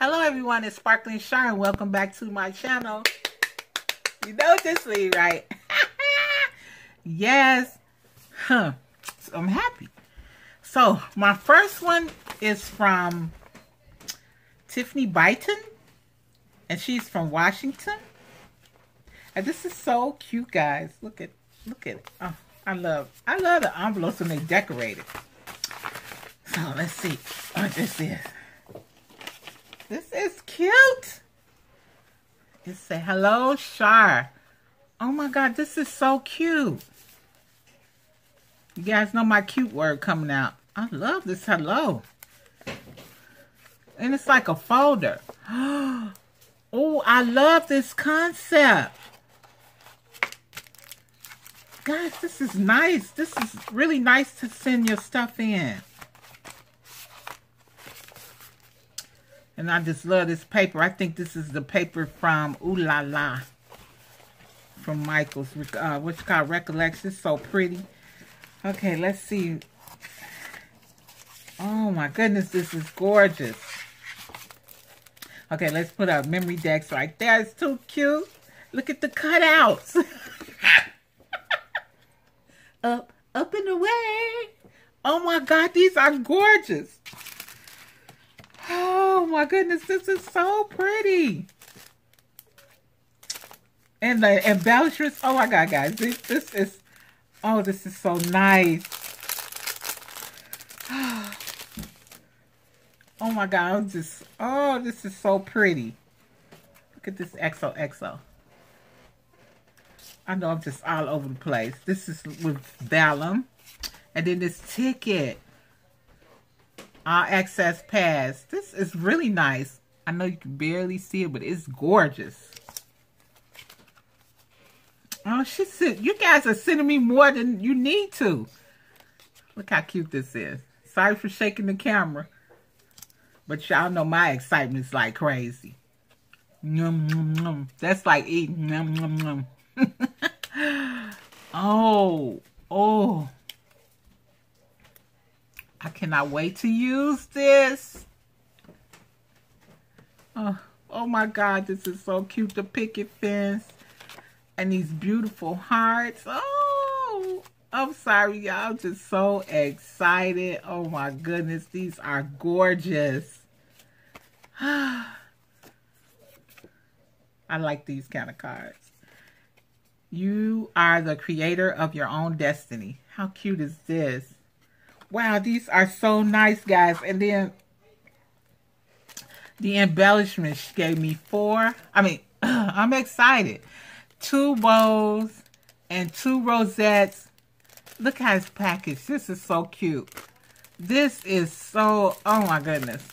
Hello everyone, it's SparklingChar and welcome back to my channel. You know this lead, right? Yes. So I'm happy. So my first one is from Tiffany Byton, and she's from Washington. And this is so cute, guys. Look at it. Oh, I love the envelopes when they decorate it. So let's see what this is. This is cute. It says, "Hello, Char." Oh my God, this is so cute. You guys know my cute word coming out. I love this hello. And it's like a folder. Oh, I love this concept. Guys, this is nice. This is really nice to send your stuff in. And I just love this paper. I think this is the paper from Ooh La La. From Michael's, which is called Recollections. So pretty. Okay, let's see. Oh my goodness, this is gorgeous. Okay, let's put our memory decks right there. It's too cute. Look at the cutouts. Up and away. Oh my God, these are gorgeous. Oh my goodness, this is so pretty. And the embellishments. Oh my God, guys, this is so nice. Oh my God, this is so pretty. Look at this XOXO. I know I'm just all over the place. This is with vellum. And then this ticket. All access pass. This is really nice. I know you can barely see it, but it's gorgeous. Oh, she said, you guys are sending me more than you need to. Look how cute this is. Sorry for shaking the camera. But y'all know my excitement's like crazy. Nom, nom, nom. That's like eating. Nom, nom, nom. Oh, I cannot wait to use this. Oh my God, this is so cute. The picket fence and these beautiful hearts. Oh, I'm sorry, y'all. I'm just so excited. Oh my goodness, these are gorgeous. I like these kind of cards. You are the creator of your own destiny. How cute is this? Wow, these are so nice, guys. And then the embellishments, she gave me four. I mean, I'm excited. 2 bows and 2 rosettes. Look how it's packaged. This is so cute. This is so, oh my goodness.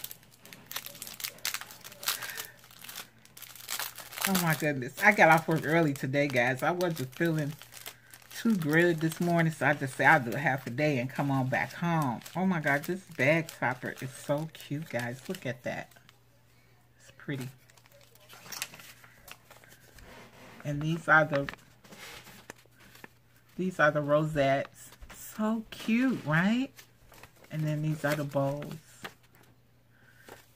Oh my goodness. I got off work early today, guys. I wasn't feeling too good this morning, so I just said I'll do half a day and come on back home. Oh my God, this bag topper is so cute, guys. Look at that. It's pretty. And these are the rosettes. So cute, right? And then these are the bows.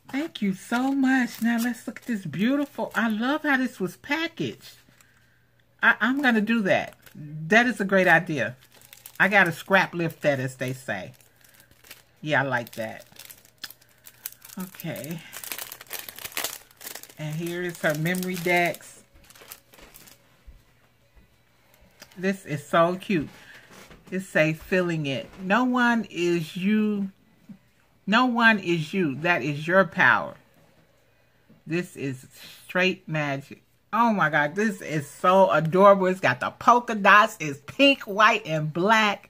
Thank you so much. Now let's look at this beautiful. I love how this was packaged. I'm going to do that. That is a great idea. I got to scrap lift that, as they say. Yeah, I like that. Okay. And here is her memory decks. This is so cute. It says, feeling it. No one is you. No one is you. That is your power. This is straight magic. Oh my God, this is so adorable. It's got the polka dots. It's pink, white, and black.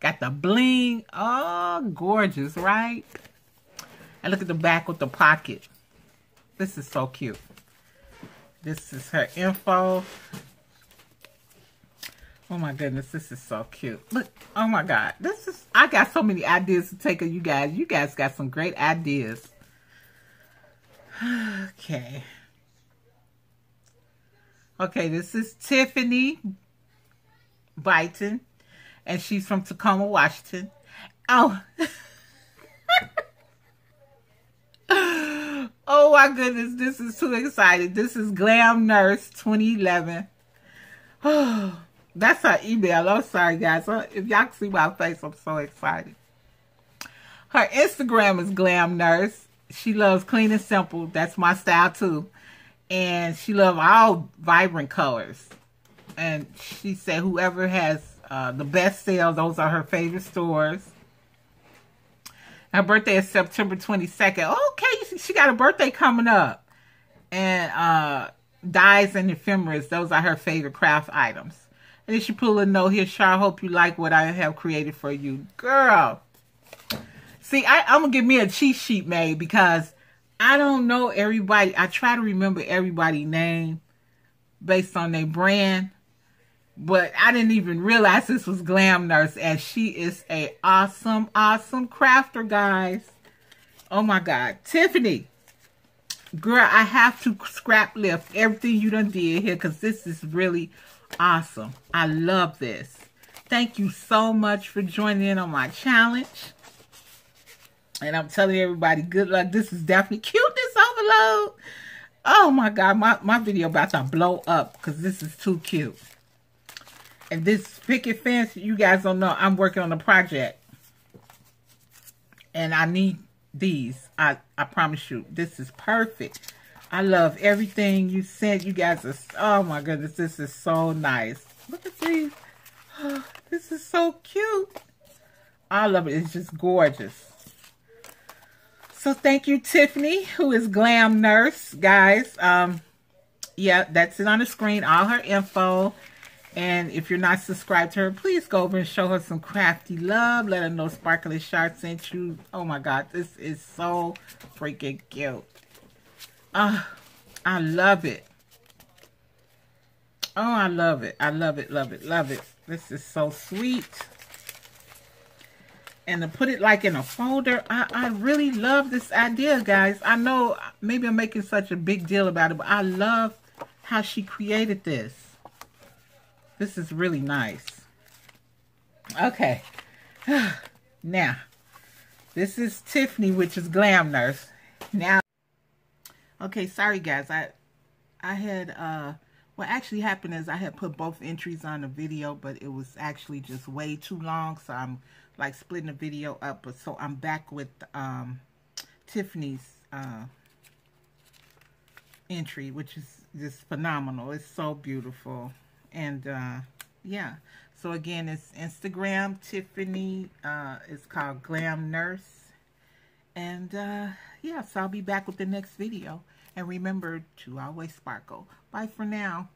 Got the bling. Oh, gorgeous, right? And look at the back with the pocket. This is so cute. This is her info. Oh my goodness, this is so cute. Look, oh my God. I got so many ideas to take of you guys. You guys got some great ideas. Okay. Okay, this is Tiffany Byton, and she's from Tacoma, Washington. Oh. Oh my goodness, this is too exciting. This is Glam Nurse 2011. Oh, that's her email. I'm sorry, guys. If y'all can see my face, I'm so excited. Her Instagram is Glam Nurse. She loves clean and simple. That's my style, too. And she loves all vibrant colors. And she said whoever has the best sales, those are her favorite stores. Her birthday is September 22nd. Okay, she got a birthday coming up. And dyes and ephemeras, those are her favorite craft items. And then she put a little note here, Char, hope you like what I have created for you. Girl. See, I'm going to get me a cheat sheet made because I don't know everybody. I try to remember everybody's name based on their brand. But I didn't even realize this was Glam Nurse, and she is a awesome, awesome crafter, guys. Oh, my God. Tiffany, girl, I have to scrap lift everything you done did here because this is really awesome. I love this. Thank you so much for joining in on my challenge. And I'm telling everybody, good luck. This is definitely cuteness overload. Oh, my God. My video about to blow up because this is too cute. And this picket fence, you guys don't know, I'm working on a project. And I need these. I promise you, this is perfect. I love everything you sent. You guys are, oh my goodness, this is so nice. Look at these. Oh, this is so cute. I love it. It's just gorgeous. So thank you, Tiffany, who is Glam Nurse, guys. Yeah, that's it on the screen. All her info. And if you're not subscribed to her, please go over and show her some crafty love. Let her know SparklingChar sent you. Oh, my God. This is so freaking cute. I love it. Oh, I love it. I love it, love it, love it. This is so sweet. And to put it like in a folder, I really love this idea, guys. I know maybe I'm making such a big deal about it, but I love how she created this. This is really nice. Okay. Now, this is Tiffany, which is Glam Nurse. Now, okay, sorry guys. I had, what actually happened is I had put both entries on the video, but it was actually just way too long. So I'm like splitting the video up. But so I'm back with Tiffany's entry, which is just phenomenal. It's so beautiful. And, yeah, so again, it's Instagram, Tiffany, it's called Glam Nurse, and, yeah, so I'll be back with the next video, and remember to always sparkle. Bye for now.